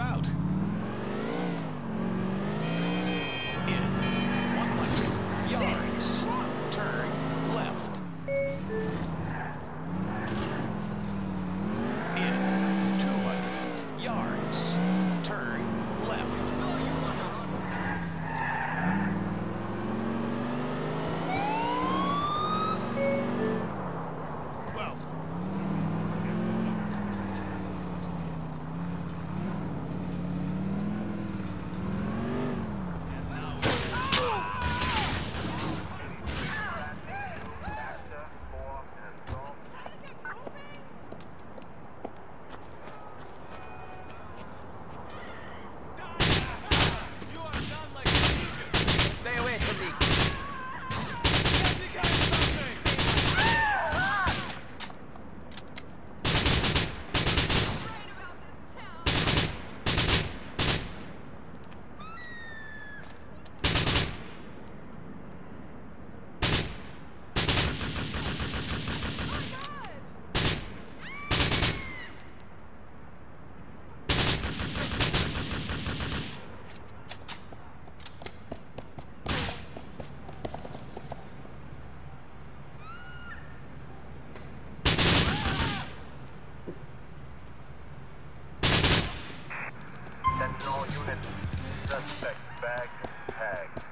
route. In 100 yards. Turn left. In 200 yards. Turn left. Well. Sentinel units, suspect bagged and tagged.